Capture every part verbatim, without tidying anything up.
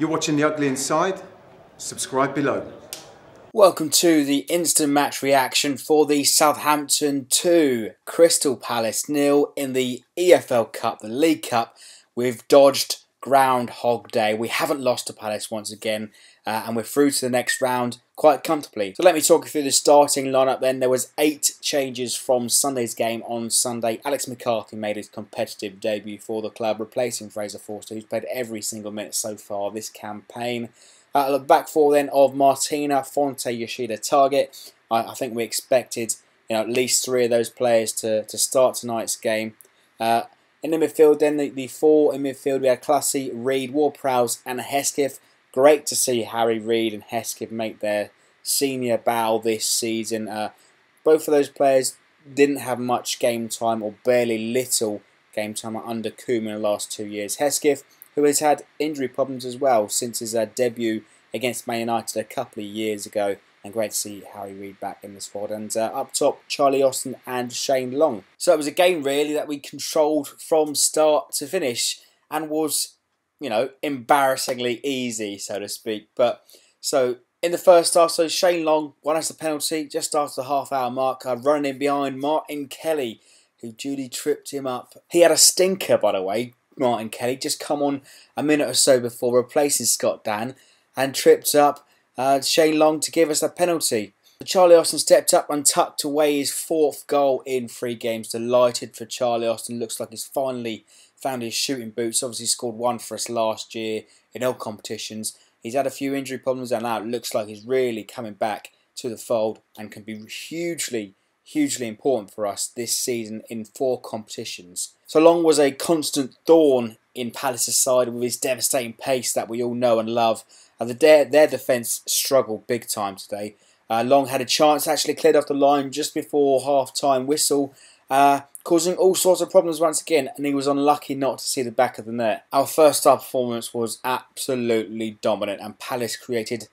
You're watching The Ugly Inside. Subscribe below. Welcome to the instant match reaction for the Southampton two Crystal Palace nil in the E F L Cup, the League Cup. We've dodged Groundhog Day. We haven't lost to Palace once again, uh, and we're through to the next round quite comfortably. So let me talk you through the starting lineup then. There was eight changes from Sunday's game on Sunday. Alex McCarthy made his competitive debut for the club, replacing Fraser Forster, who's played every single minute so far this campaign. Uh, look back four then of Martina, Fonte, Yoshida, Target. I, I think we expected, you know, at least three of those players to, to start tonight's game. Uh, in the midfield then, the, the four in midfield, we had Clasie, Reid, Ward-Prowse and Hesketh. Great to see Harry Reid and Hesketh make their senior bow this season. Uh, both of those players didn't have much game time, or barely little game time, under Koeman in the last two years. Hesketh, who has had injury problems as well since his uh, debut against Man United a couple of years ago. And great to see Harry Reid back in the squad. And uh, up top, Charlie Austin and Shane Long. So it was a game, really, that we controlled from start to finish and was, you know, embarrassingly easy, so to speak. But so in the first half, so Shane Long won us the penalty just after the half-hour mark, uh, running in behind Martin Kelly, who duly tripped him up. He had a stinker, by the way, Martin Kelly, just come on a minute or so before replacing Scott Dan, and tripped up uh, Shane Long to give us a penalty. Charlie Austin stepped up and tucked away his fourth goal in three games. Delighted for Charlie Austin. Looks like he's finally found his shooting boots. Obviously scored one for us last year in all competitions. He's had a few injury problems, and now it looks like he's really coming back to the fold and can be hugely, hugely important for us this season in four competitions. So Long was a constant thorn in Palace's side with his devastating pace that we all know and love. And their, their defence struggled big time today. Uh, Long had a chance, actually cleared off the line just before half-time whistle, uh, causing all sorts of problems once again, and he was unlucky not to see the back of the net. Our first half performance was absolutely dominant, and Palace created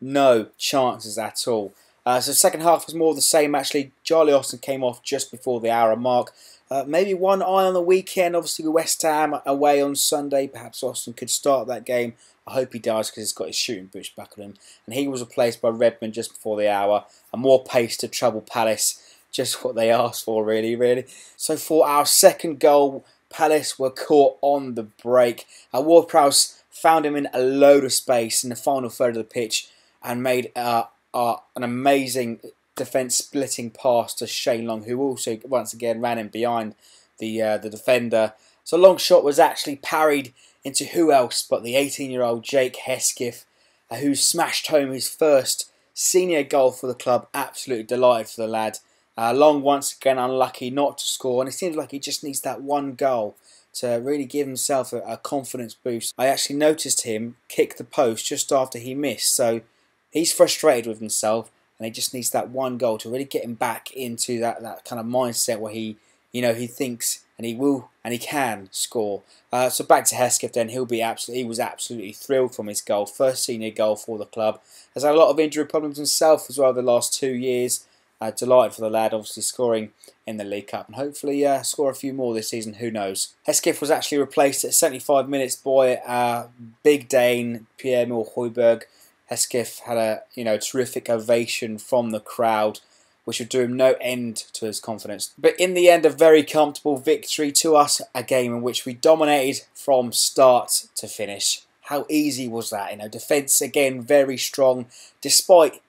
no chances at all. Uh, so second half was more of the same, actually. Charlie Austin came off just before the hour mark. Uh, maybe one eye on the weekend, obviously with West Ham away on Sunday. Perhaps Austin could start that game. I hope he does, because he's got his shooting boots back on him. And he was replaced by Redmond just before the hour. And more pace to trouble Palace. Just what they asked for, really, really. So for our second goal, Palace were caught on the break. Uh, Ward-Prowse found him in a load of space in the final third of the pitch and made uh, uh, an amazing defence splitting pass to Shane Long, who also once again ran in behind the uh, the defender. So Long's shot was actually parried into who else but the eighteen-year-old Jake Hesketh, uh, who smashed home his first senior goal for the club. Absolutely delighted for the lad. Uh, Long once again unlucky not to score, and it seems like he just needs that one goal to really give himself a, a confidence boost. I actually noticed him kick the post just after he missed, so he's frustrated with himself. And he just needs that one goal to really get him back into that, that kind of mindset where he, you know, he thinks and he will and he can score. Uh, so back to Hesketh then. He'll be absolutely, he was absolutely thrilled from his goal. First senior goal for the club. Has had a lot of injury problems himself as well the last two years. Uh, delighted for the lad, obviously scoring in the League Cup. And hopefully uh, score a few more this season, who knows. Hesketh was actually replaced at seventy-five minutes by uh, Big Dane Pierre-Mil Hoiberg. Hesketh had a you know terrific ovation from the crowd, which would do him no end to his confidence. But in the end, a very comfortable victory to us, a game in which we dominated from start to finish. How easy was that? You know, defence again very strong, despite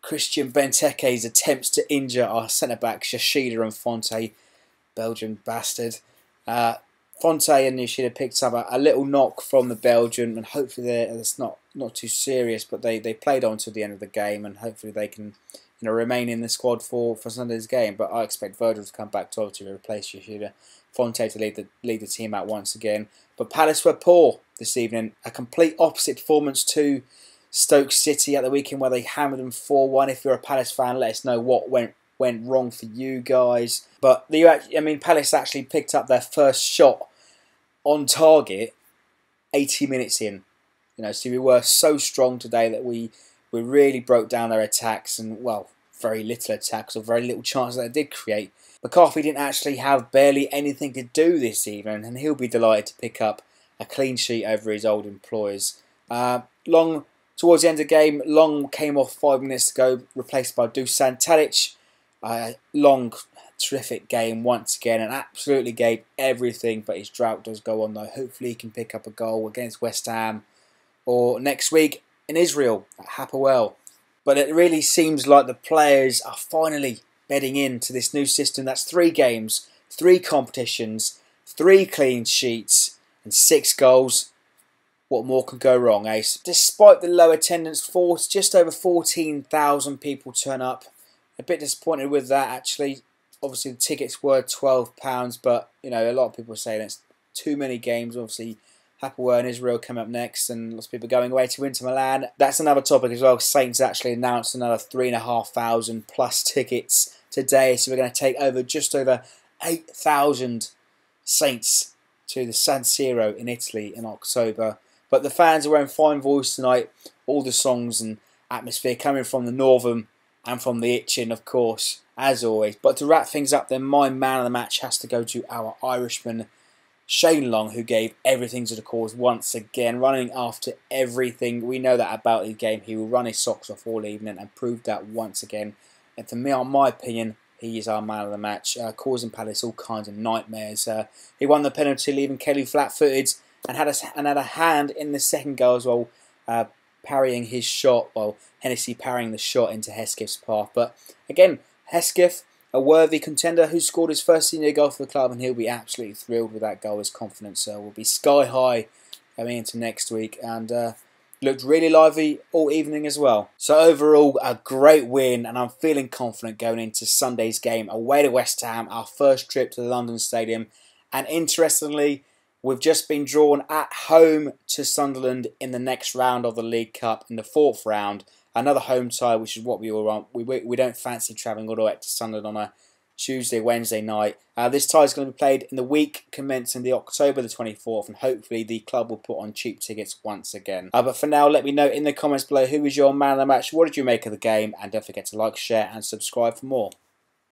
Christian Benteke's attempts to injure our centre backs Yoshida and Fonte, Belgian bastard. Uh, Fonte and Yoshida picked up a, a little knock from the Belgian, and hopefully that's not not too serious, but they, they played on to the end of the game, and hopefully they can you know remain in the squad for, for Sunday's game. But I expect Virgil to come back to obviously replace Yoshida, Fonte to lead the, lead the team out once again. But Palace were poor this evening, a complete opposite performance to Stoke City at the weekend where they hammered them four one. If you're a Palace fan, let us know what went went wrong for you guys. But the I mean, Palace actually picked up their first shot on target eighty minutes in. You know, so we were so strong today that we we really broke down their attacks, and well, very little attacks or very little chances that they did create. McCarthy didn't actually have barely anything to do this evening, and he'll be delighted to pick up a clean sheet over his old employers. Uh, Long, towards the end of the game, Long came off five minutes to go, replaced by Dusan Tadic. Uh, Long, terrific game once again, and absolutely gave everything, but his drought does go on though. Hopefully he can pick up a goal against West Ham or next week in Israel at Hapoel. But it really seems like the players are finally bedding into this new system. That's three games, three competitions, three clean sheets and six goals. What more could go wrong, Ace? Despite the low attendance, force, just over fourteen thousand people turn up. A bit disappointed with that, actually. Obviously, the tickets were twelve pounds, but, you know, a lot of people say that's too many games. Obviously, Hapoel and Israel come up next, and lots of people going away to Inter Milan. That's another topic as well. Saints actually announced another three thousand five hundred plus tickets today, so we're going to take over just over eight thousand Saints to the San Siro in Italy in October. But the fans are wearing fine voice tonight. All the songs and atmosphere coming from the Northern and from the Itchin, of course, as always. But to wrap things up then, my man of the match has to go to our Irishman, Shane Long, who gave everything to the cause once again, running after everything. We know that about his game. He will run his socks off all evening and proved that once again. And for me, on my opinion, he is our man of the match, uh, causing Palace all kinds of nightmares. Uh, he won the penalty, leaving Kelly flat-footed, and had a, and had a hand in the second goal as well, uh, parrying his shot, well, Hennessy parrying the shot into Hesketh's path. But again, Hesketh, a worthy contender who scored his first senior goal for the club, and he'll be absolutely thrilled with that goal. His confidence uh, will be sky high going into next week, and uh, looked really lively all evening as well. So overall, a great win, and I'm feeling confident going into Sunday's game away to West Ham, our first trip to the London Stadium. And interestingly, we've just been drawn at home to Sunderland in the next round of the League Cup, in the fourth round. Another home tie, which is what we all want. We, we don't fancy travelling all the way up to Sunderland on a Tuesday, Wednesday night. Uh, this tie is going to be played in the week commencing the October the twenty-fourth, and hopefully the club will put on cheap tickets once again. Uh, but for now, let me know in the comments below who was your man of the match, what did you make of the game, and don't forget to like, share and subscribe for more.